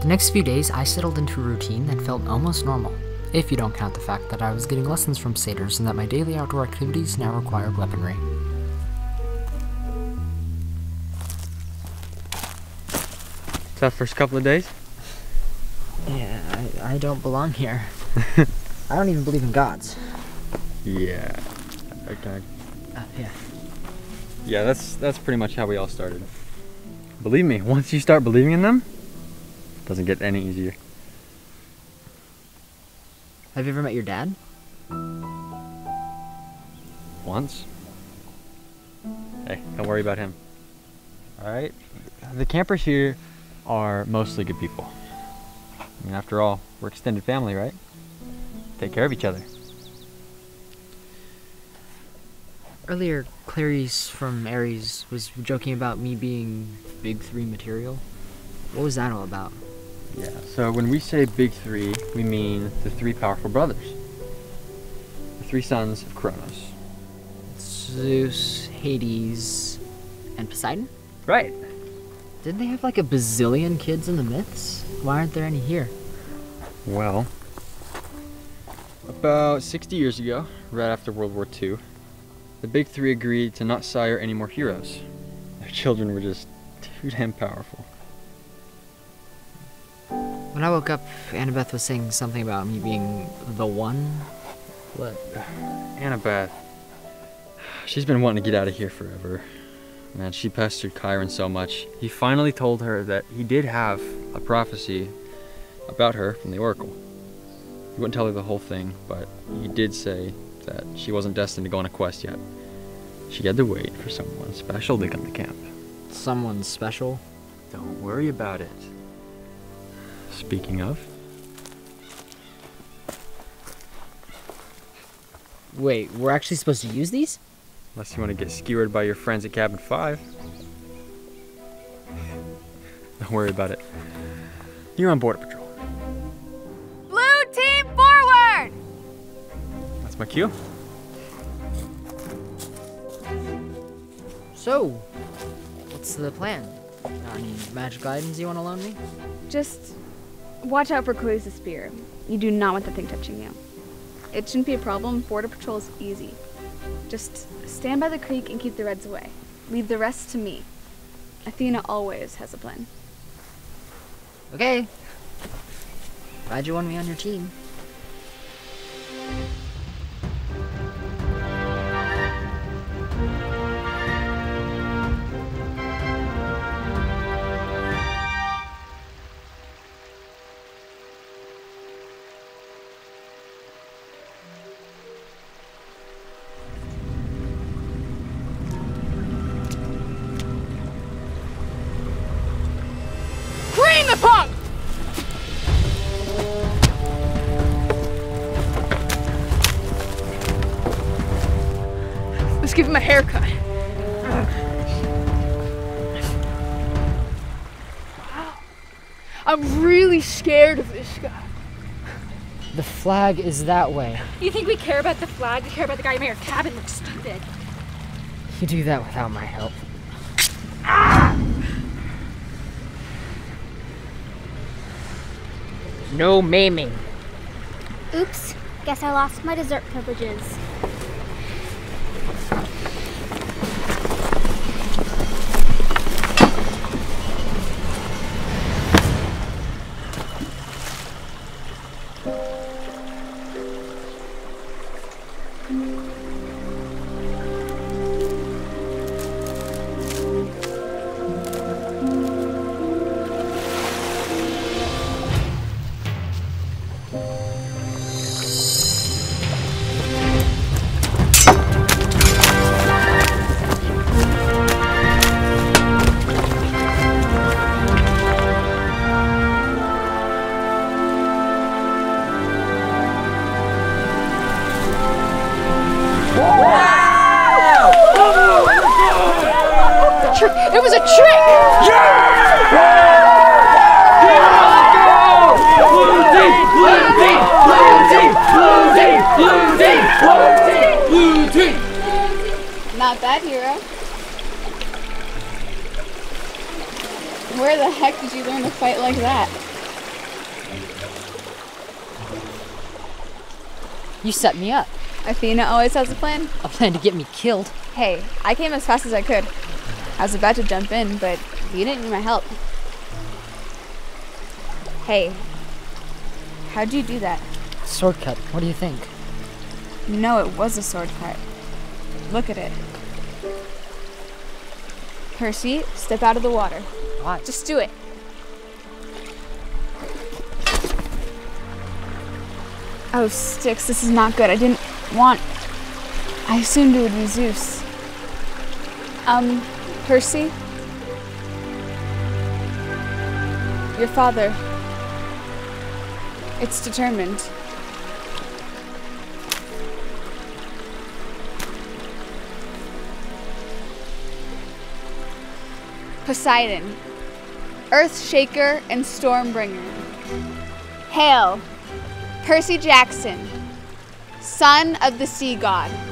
The next few days, I settled into a routine that felt almost normal, if you don't count the fact that I was getting lessons from satyrs and that my daily outdoor activities now required weaponry. Tough first couple of days? Yeah, I don't belong here. I don't even believe in gods. Yeah. Okay. Yeah, that's pretty much how we all started. Believe me, once you start believing in them, it doesn't get any easier. Have you ever met your dad? Once. Hey, don't worry about him. Alright? The campers here are mostly good people. I mean, after all, we're extended family, right? Take care of each other. Earlier, Clarice from Ares was joking about me being Big Three material. What was that all about? Yeah, so when we say Big Three, we mean the three powerful brothers. The three sons of Cronus. Zeus, Hades, and Poseidon? Right. Didn't they have like a bazillion kids in the myths? Why aren't there any here? Well, about 60 years ago, right after World War II, the Big Three agreed to not sire any more heroes. Their children were just too damn powerful. When I woke up, Annabeth was saying something about me being the one. What? Annabeth. She's been wanting to get out of here forever. Man, she pestered Chiron so much. He finally told her that he did have a prophecy about her from the Oracle. He wouldn't tell her the whole thing, but he did say that she wasn't destined to go on a quest yet. She had to wait for someone special to come to camp. Someone special? Don't worry about it. Speaking of... Wait, we're actually supposed to use these? Unless you want to get skewered by your friends at Cabin 5. Don't worry about it. You're on Border Patrol. Blue team forward! That's my cue. So, what's the plan? Any magic items you want to loan me? Just watch out for Clarice's spear. You do not want that thing touching you. It shouldn't be a problem. Border Patrol is easy. Just stand by the creek and keep the reds away. Leave the rest to me. Athena always has a plan. Okay. Glad you won me on your team. Let's give him a haircut. I'm really scared of this guy. The flag is that way. You think we care about the flag? We care about the guy who made our cabin look stupid. You do that without my help. Ah! No maiming. Oops. Guess I lost my dessert privileges. It was a trick! Yeah! Not bad, hero. Where the heck did you learn to fight like that? You set me up. Athena always has a plan. A plan to get me killed. Hey, I came as fast as I could. I was about to jump in, but you didn't need my help. Hey, how'd you do that? Sword cut. What do you think? No, it was a sword cut. Look at it. Percy, step out of the water. What? Just do it. Oh, Styx, this is not good. I didn't want... I assumed it would be Zeus. Percy? Your father. It's determined. Poseidon, Earthshaker and Stormbringer. Hail, Percy Jackson, son of the sea god.